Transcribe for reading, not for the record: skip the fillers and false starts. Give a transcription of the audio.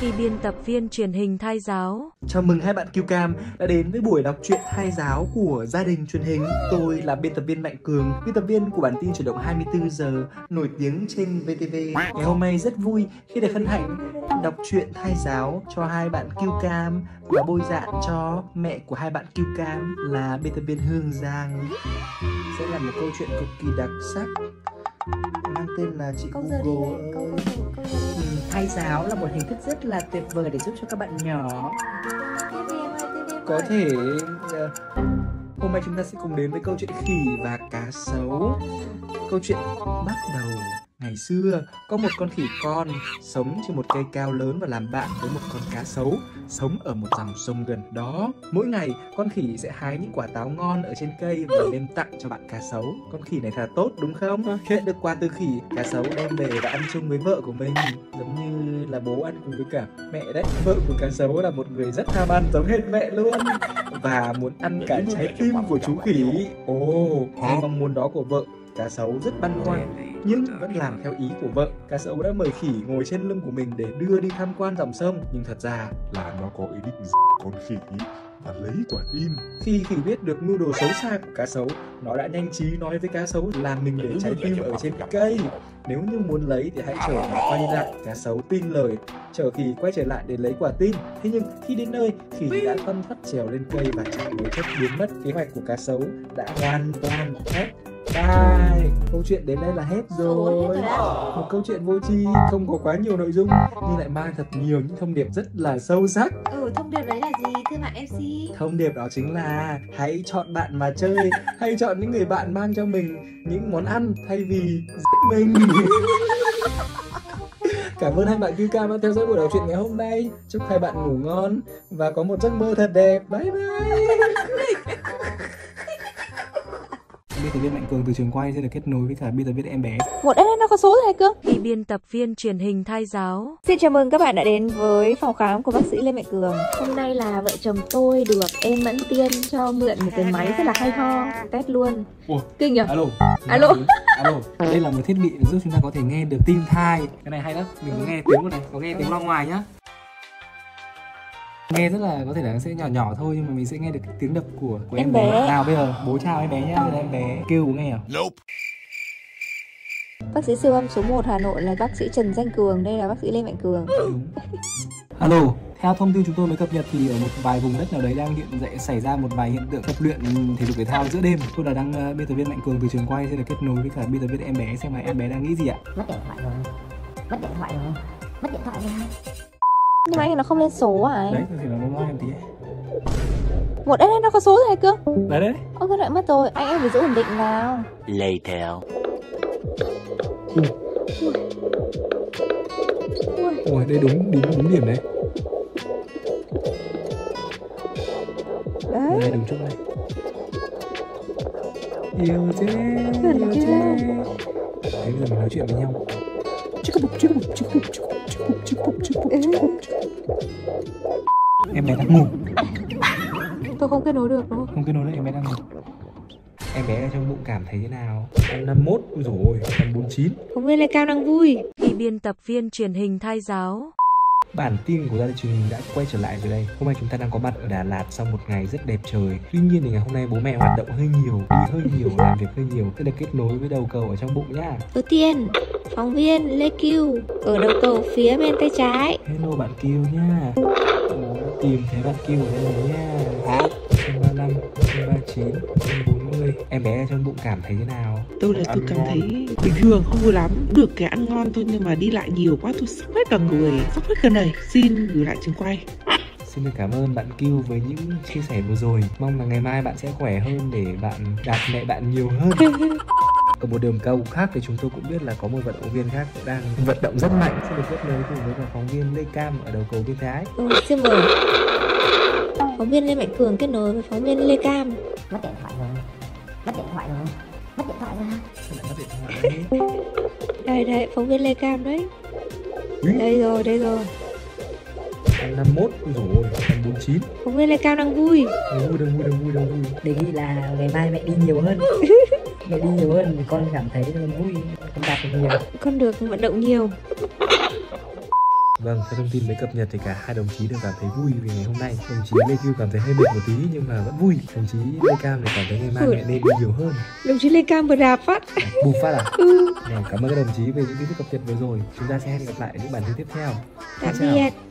khi biên tập viên truyền hình Thai Giáo. Chào mừng hai bạn Kiều Cam đã đến với buổi đọc truyện Thai Giáo của Gia đình Truyền Hình. Tôi là biên tập viên Mạnh Cường, biên tập viên của bản tin chuyển động 24 giờ nổi tiếng trên VTV. Ngày hôm nay rất vui khi được hân hạnh đọc truyện Thai Giáo cho hai bạn Kiều Cam và bôi dạng cho mẹ của hai bạn Kiều Cam là biên tập viên Hương Giang. Sẽ là một câu chuyện cực kỳ đặc sắc mang tên là Chị Google ơi. Thai Giáo là một hình thức rất là tuyệt vời để giúp cho các bạn nhỏ có thể... Hôm nay chúng ta sẽ cùng đến với câu chuyện Khỉ và Cá Sấu. Câu chuyện bắt đầu ngày xưa, có một con khỉ con sống trên một cây cao lớn và làm bạn với một con cá sấu sống ở một dòng sông gần đó. Mỗi ngày, con khỉ sẽ hái những quả táo ngon ở trên cây và đem tặng cho bạn cá sấu. Con khỉ này thật là tốt đúng không? Nhận được quà từ khỉ, cá sấu đem về và ăn chung với vợ của mình, giống như là bố ăn cùng với cả mẹ đấy. Vợ của cá sấu là một người rất tham ăn, giống hết mẹ luôn, và muốn ăn cả trái tim của chú khỉ. Ồ, cái mong muốn đó của vợ cá sấu rất băn khoăn nhưng vẫn làm theo ý của vợ. Cá sấu đã mời khỉ ngồi trên lưng của mình để đưa đi tham quan dòng sông, nhưng thật ra là nó có ý định giết con khỉ và lấy quả tim. Khi khỉ biết được mưu đồ xấu xa của cá sấu, nó đã nhanh trí nói với cá sấu là mình để trái tim ở trên cây, nếu như muốn lấy thì hãy chở nó quay lại. Cá sấu tin lời, chở khỉ quay trở lại để lấy quả tim. Thế nhưng khi đến nơi, khỉ đã thân thoát trèo lên cây và chạy với chất biến mất. Kế hoạch của cá sấu đã hoàn toàn hết. Bye. Câu chuyện đến đây là hết rồi. Một câu chuyện vô tri, không có quá nhiều nội dung nhưng lại mang thật nhiều những thông điệp rất là sâu sắc. Thông điệp đấy là gì thưa bạn MC? Thông điệp đó chính là hãy chọn bạn mà chơi, hãy chọn những người bạn mang cho mình những món ăn thay vì giết mình. Cảm ơn hai bạn Kiều Cam đã theo dõi buổi đọc truyện ngày hôm nay. Chúc hai bạn ngủ ngon và có một giấc mơ thật đẹp. Bye bye. Biên tập viên Mạnh Cường từ trường quay sẽ được kết nối với cả biên tập viên Em Bé. Một em nó có số rồi Cường. Thì biên tập viên truyền hình Thai Giáo. Xin chào mừng các bạn đã đến với phòng khám của bác sĩ Lê Mạnh Cường. Hôm nay là vợ chồng tôi được em Mẫn Tiên cho mượn một cái máy rất là hay ho, test luôn. Ủa, kinh nhỉ? Alo. Alo. Alo. Đây là một thiết bị giúp chúng ta có thể nghe được tim thai. Cái này hay lắm. Mình có nghe tiếng luôn này, có nghe tiếng lo ngoài nhá. Nghe rất là có thể là nó sẽ nhỏ nhỏ thôi nhưng mà mình sẽ nghe được tiếng đập của em bé. Nào bây giờ bố chào em bé nhá, bây giờ em bé kêu bố nghe à? Nope. Bác sĩ siêu âm số 1 Hà Nội là bác sĩ Trần Danh Cường, đây là bác sĩ Lê Mạnh Cường. Alo. Theo thông tin chúng tôi mới cập nhật thì ở một vài vùng đất nào đấy đang xảy ra một vài hiện tượng tập luyện thể dục thể thao giữa đêm. Tôi là đang biên tập viên Mạnh Cường từ trường quay sẽ được kết nối với cả biên tập viên Em Bé xem là em bé đang nghĩ gì ạ. Mất điện thoại rồi. Mất điện thoại rồi. Mất điện thoại rồi. Nhưng mà anh nó không lên số à? Đấy, thì nó em tí. Một em nó có số rồi Cương. Đấy đấy. Ôi cái lại mất rồi, anh em phải giữ ổn định vào. Later. Ui, đây đúng điểm đấy. Đấy. Đây đúng chỗ này. Yêu thế. Yêu thế. Thế bây giờ mình nói chuyện với nhau. Em bé đang ngủ. Tôi không kết nối được đúng không? Không kết nối được, em bé đang ngủ. Em bé đang trong bụng cảm thấy thế nào? Em 51, ui dồi ôi, em 49. Không biết Lê Cam đang vui. Khi biên tập viên truyền hình Thai Giáo. Bản tin của Gia đình Truyền Hình đã quay trở lại rồi đây. Hôm nay chúng ta đang có mặt ở Đà Lạt sau một ngày rất đẹp trời. Tuy nhiên thì ngày hôm nay bố mẹ hoạt động hơi nhiều, đi hơi nhiều, làm việc hơi nhiều, sẽ được kết nối với đầu cầu ở trong bụng nhá. Đầu tiên, phóng viên Lê Kiều ở đầu cầu phía bên tay trái. Hello bạn Kiều nhá. Tìm thấy bạn Kiều ở đây nhá. 35, 39, 40. Em bé trong bụng cảm thấy thế nào? Tôi cảm thấy bình thường, không vui lắm. Được cái ăn ngon thôi nhưng mà đi lại nhiều quá tôi sắp hết cả người, sắp hết cả này. Xin gửi lại trường quay. Xin được cảm ơn bạn Kiều với những chia sẻ vừa rồi. Mong là ngày mai bạn sẽ khỏe hơn để bạn đạt mẹ bạn nhiều hơn. Ở một đường cầu khác thì chúng tôi cũng biết là có một vận động viên khác đang vận động rất mạnh. Xin được kết nối cùng với phóng viên Lê Cam ở đầu cầu bên trái. Xin mời phóng viên Lê Mạnh Cường kết nối với phóng viên Lê Cam. Mất điện thoại rồi. Mất điện thoại rồi. Mất điện thoại rồi. Mất điện thoại rồi. Đây phóng viên Lê Cam đấy. Đây rồi. Anh 51, rồi, anh 49. Phóng viên Lê Cam đang vui. Đang vui. Đề nghị là ngày mai mẹ đi nhiều hơn. Mẹ đi nhiều hơn thì con cảm thấy con vui, con đạt được nhiều. Con được vận động nhiều. Vâng, theo thông tin mới cập nhật thì cả hai đồng chí đều cảm thấy vui vì ngày hôm nay. Đồng chí Lê Kiều cảm thấy hơi mệt một tí nhưng mà vẫn vui. Đồng chí Lê Cam thì cảm thấy ngày mai mẹ nên đi nhiều hơn. Đồng chí Lê Cam vừa đạp phát. Bù phát à? Cảm ơn các đồng chí về những tin tức cập nhật vừa rồi. Chúng ta sẽ hẹn gặp lại những bản tin tiếp theo. Tạm biệt.